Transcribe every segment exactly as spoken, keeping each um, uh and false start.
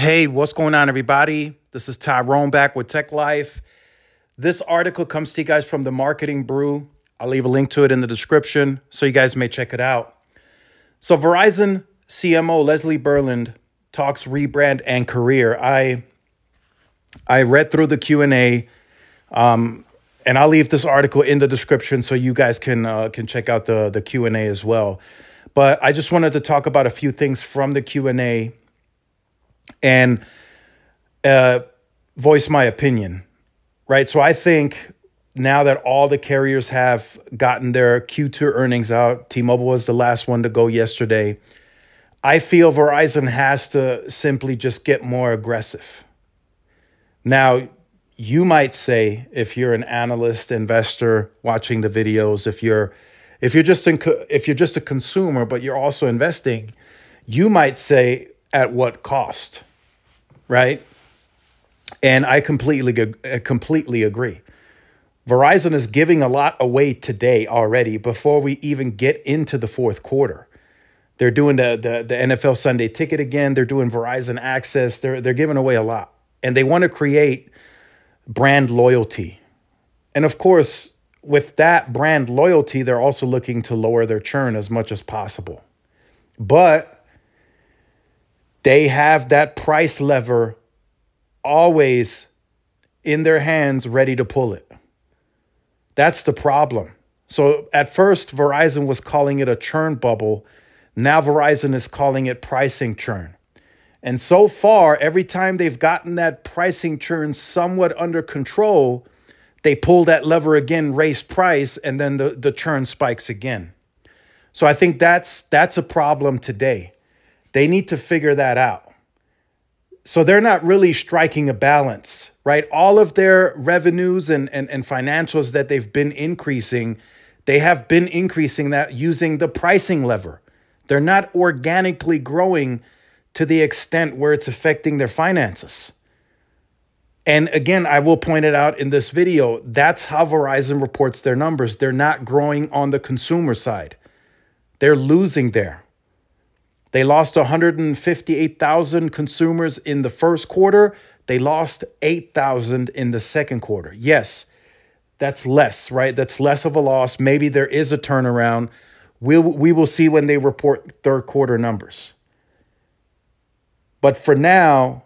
Hey, what's going on, everybody? This is Tyrone back with Tech Life. This article comes to you guys from the Marketing Brew. I'll leave a link to it in the description so you guys may check it out. So Verizon C M O Leslie Berland talks rebrand and career. I, I read through the Q and A, um, and I'll leave this article in the description so you guys can, uh, can check out the, the Q and A as well. But I just wanted to talk about a few things from the Q and A and uh, voice my opinion, right? So I think now that all the carriers have gotten their Q two earnings out, T-Mobile was the last one to go yesterday, I feel Verizon has to simply just get more aggressive. Now, you might say, if you're an analyst, investor watching the videos, if you're if you're just in, if you're just a consumer, but you're also investing, you might say, at what cost, right? And I completely, completely agree. Verizon is giving a lot away today already before we even get into the fourth quarter. They're doing the, the, the N F L Sunday Ticket again. They're doing Verizon Access. They're, they're giving away a lot. And they want to create brand loyalty. And of course, with that brand loyalty, they're also looking to lower their churn as much as possible. But they have that price lever always in their hands, ready to pull it. That's the problem. So at first, Verizon was calling it a churn bubble. Now Verizon is calling it pricing churn. And so far, every time they've gotten that pricing churn somewhat under control, they pull that lever again, raise price, and then the, the churn spikes again. So I think that's, that's a problem today. They need to figure that out. So they're not really striking a balance, right? All of their revenues and, and, and financials that they've been increasing, they have been increasing that using the pricing lever. They're not organically growing to the extent where it's affecting their finances. And again, I will point it out in this video, that's how Verizon reports their numbers. They're not growing on the consumer side. They're losing there. They lost one hundred fifty-eight thousand consumers in the first quarter. They lost eight thousand in the second quarter. Yes, that's less, right? That's less of a loss. Maybe there is a turnaround. We'll, we will see when they report third quarter numbers. But for now,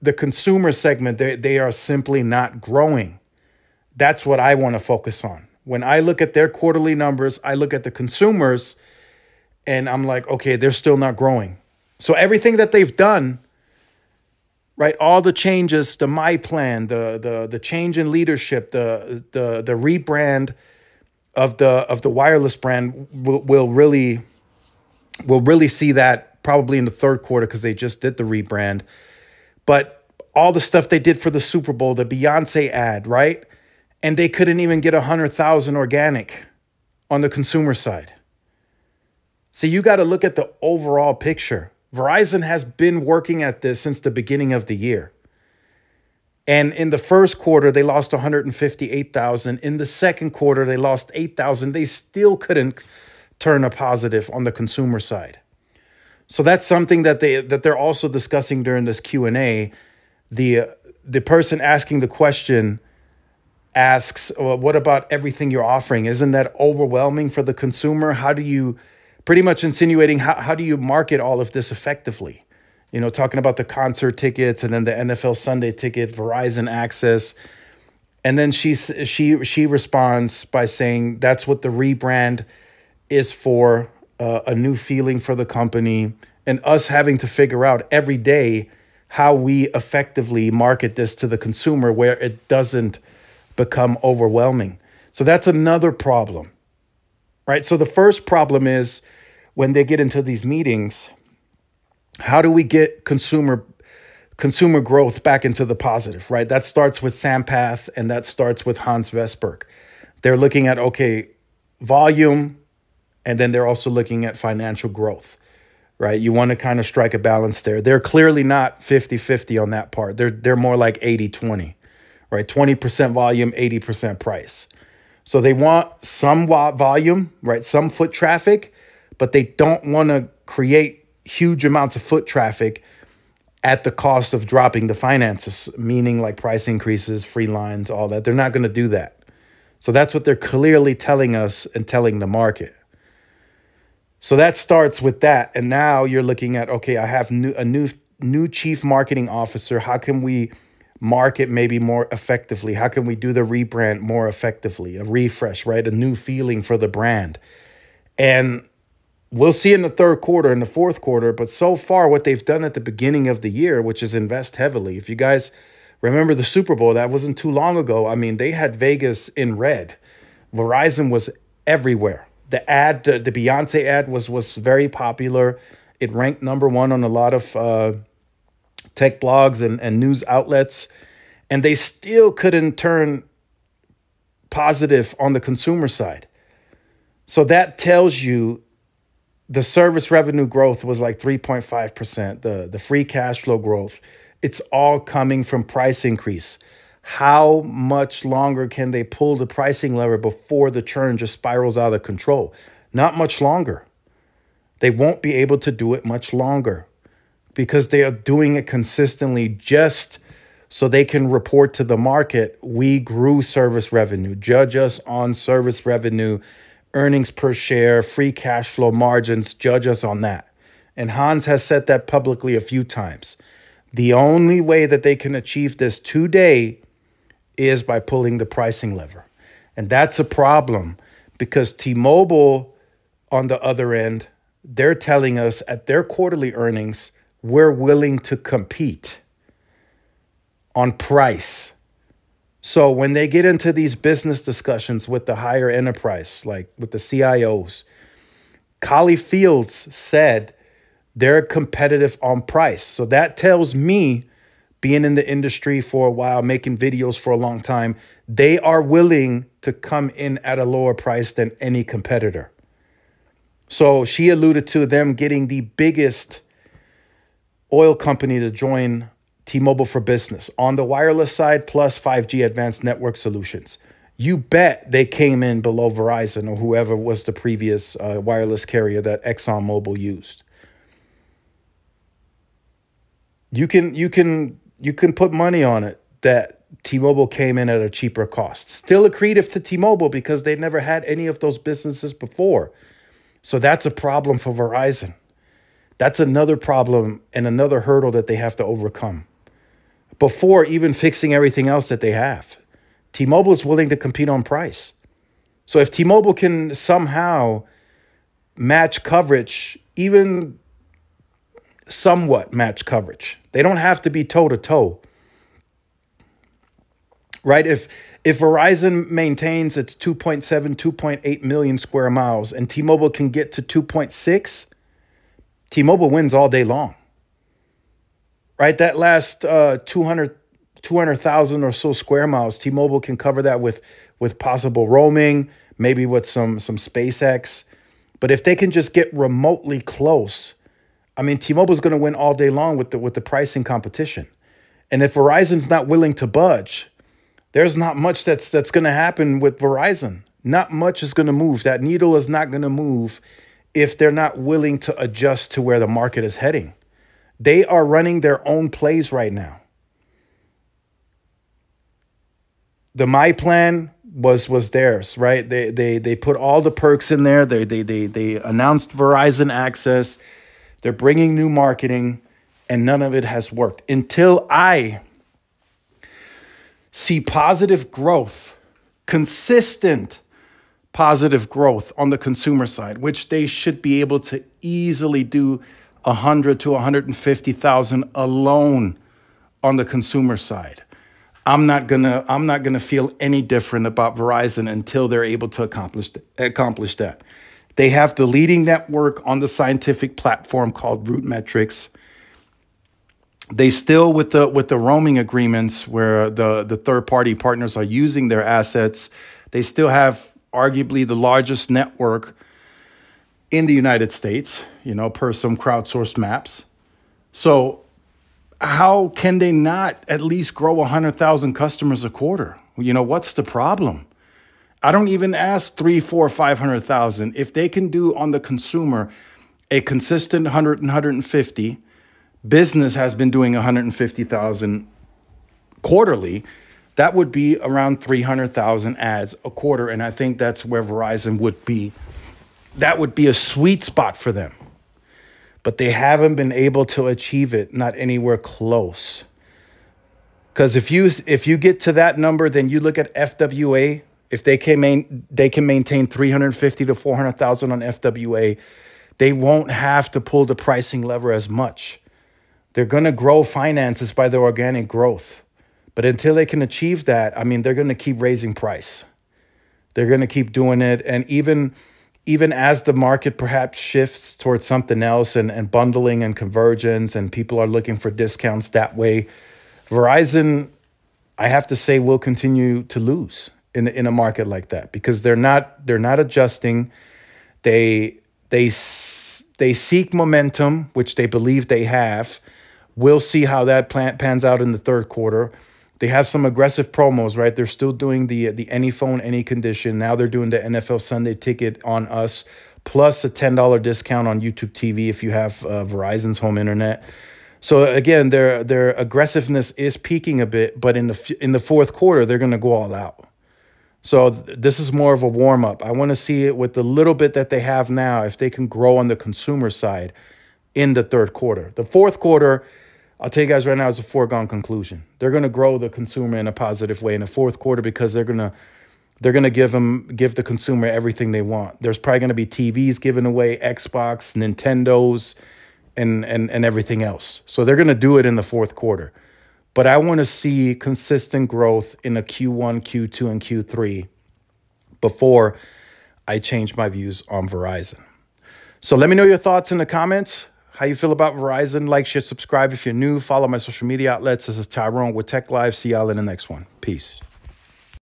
the consumer segment, they, they are simply not growing. That's what I want to focus on. When I look at their quarterly numbers, I look at the consumers, and I'm like, okay, they're still not growing. So everything that they've done, right? All the changes, the My Plan, the the the change in leadership, the the the rebrand of the of the wireless brand will, will really will really see that probably in the third quarter because they just did the rebrand. But all the stuff they did for the Super Bowl, the Beyonce ad, right? And they couldn't even get a hundred thousand organic on the consumer side. So you got to look at the overall picture. Verizon has been working at this since the beginning of the year. And in the first quarter, they lost one hundred fifty-eight thousand. In the second quarter, they lost eight thousand. They still couldn't turn a positive on the consumer side. So that's something that, they, that they're also discussing during this Q and A. The, uh, the person asking the question asks, well, what about everything you're offering? Isn't that overwhelming for the consumer? How do you... Pretty much insinuating how, how do you market all of this effectively? You know, talking about the concert tickets and then the N F L Sunday Ticket, Verizon Access. And then she, she, she responds by saying that's what the rebrand is for, uh, a new feeling for the company and us having to figure out every day how we effectively market this to the consumer where it doesn't become overwhelming. So that's another problem. Right. So the first problem is when they get into these meetings, how do we get consumer consumer growth back into the positive? Right. That starts with Sampath and that starts with Hans Vesberg. They're looking at, OK, volume. And then they're also looking at financial growth. Right. You want to kind of strike a balance there. They're clearly not fifty fifty on that part. They're they're more like eighty twenty. Right. twenty percent volume, eighty percent price. So they want some volume, right? Some foot traffic, but they don't want to create huge amounts of foot traffic at the cost of dropping the finances, meaning like price increases, free lines, all that. They're not going to do that. So that's what they're clearly telling us and telling the market. So that starts with that. And now you're looking at, okay, I have new, a new, new chief marketing officer. How can we market maybe more effectively? How can we do the rebrand more effectively? A refresh, right? A new feeling for the brand. And we'll see in the third quarter, in the fourth quarter. But so far, what they've done at the beginning of the year, which is invest heavily. If you guys remember the Super Bowl, that wasn't too long ago. I mean, they had Vegas in red. Verizon was everywhere. The ad, the, the Beyonce ad was was very popular. It ranked number one on a lot of uh, tech blogs and, and news outlets. And they still couldn't turn positive on the consumer side. So that tells you the service revenue growth was like three point five percent. The, the free cash flow growth, it's all coming from price increase. How much longer can they pull the pricing lever before the churn just spirals out of control? Not much longer. They won't be able to do it much longer because they are doing it consistently just so they can report to the market, we grew service revenue. Judge us on service revenue, earnings per share, free cash flow margins. Judge us on that. And Hans has said that publicly a few times. The only way that they can achieve this today is by pulling the pricing lever. And that's a problem because T-Mobile, on the other end, they're telling us at their quarterly earnings, we're willing to compete on price. So when they get into these business discussions with the higher enterprise, like with the C I Os, Kali Fields said they're competitive on price. So that tells me, being in the industry for a while, making videos for a long time, they are willing to come in at a lower price than any competitor. So she alluded to them getting the biggest oil company to join T-Mobile for Business on the wireless side, plus five G advanced network solutions. You bet they came in below Verizon or whoever was the previous uh, wireless carrier that ExxonMobil used. You can, you can, you can put money on it that T-Mobile came in at a cheaper cost. Still accretive to T-Mobile because they never had any of those businesses before. So that's a problem for Verizon. That's another problem and another hurdle that they have to overcome before even fixing everything else that they have. T-Mobile is willing to compete on price. So if T-Mobile can somehow match coverage, even somewhat match coverage. They don't have to be toe-to-toe, right? If if Verizon maintains its two point seven, two point eight million square miles and T-Mobile can get to two point six, T-Mobile wins all day long, right? That last uh, two hundred thousand or so square miles, T-Mobile can cover that with, with possible roaming, maybe with some, some SpaceX. But if they can just get remotely close, I mean, T-Mobile's going to win all day long with the, with the pricing competition. And if Verizon's not willing to budge, there's not much that's, that's going to happen with Verizon. Not much is going to move. That needle is not going to move if they're not willing to adjust to where the market is heading. They are running their own plays right now. The My Plan was was theirs, right? They they they put all the perks in there. They they they they announced Verizon Access. They're bringing new marketing, and none of it has worked. Until I see positive growth, consistent positive growth on the consumer side, which they should be able to easily do one hundred to one hundred fifty thousand alone on the consumer side. I'm not gonna I'm not gonna feel any different about Verizon until they're able to accomplish accomplish that. They have the leading network on the scientific platform called RootMetrics. They still, with the with the roaming agreements where the, the third-party partners are using their assets, they still have arguably the largest network in the United States, you know, per some crowdsourced maps. So how can they not at least grow one hundred thousand customers a quarter? You know, what's the problem? I don't even ask three, four, five hundred thousand. If they can do on the consumer a consistent hundred and hundred and fifty, business has been doing one hundred fifty thousand quarterly, that would be around three hundred thousand ads a quarter. And I think that's where Verizon would be. That would be a sweet spot for them. But they haven't been able to achieve it, not anywhere close. Because if you if you get to that number, then you look at F W A. If they can main, they can maintain three hundred fifty to four hundred thousand on F W A, they won't have to pull the pricing lever as much. They're going to grow finances by their organic growth. But until they can achieve that, I mean, they're going to keep raising price. They're going to keep doing it. And even, even as the market perhaps shifts towards something else and, and bundling and convergence and people are looking for discounts that way, Verizon, I have to say, will continue to lose in, in a market like that because they're not, they're not adjusting. They, they, they seek momentum, which they believe they have. We'll see how that plan pans out in the third quarter. They have some aggressive promos, right? They're still doing the the any phone, any condition. Now they're doing the N F L Sunday Ticket on us, plus a ten dollar discount on YouTube T V if you have uh, Verizon's home internet. So again, their their aggressiveness is peaking a bit, but in the in the fourth quarter, they're going to go all out. So th this is more of a warm up. I want to see it with the little bit that they have now, if they can grow on the consumer side in the third quarter. The fourth quarter, I'll tell you guys right now, it's a foregone conclusion. They're going to grow the consumer in a positive way in the fourth quarter because they're going to they're going to give them give the consumer everything they want. There's probably going to be T Vs given away, Xbox, Nintendos, and and and everything else. So they're going to do it in the fourth quarter. But I want to see consistent growth in the Q one, Q two, and Q three before I change my views on Verizon. So let me know your thoughts in the comments. How you feel about Verizon. Like, share, subscribe if you're new. Follow my social media outlets. This is Tyrone with Tech Life. See y'all in the next one. Peace.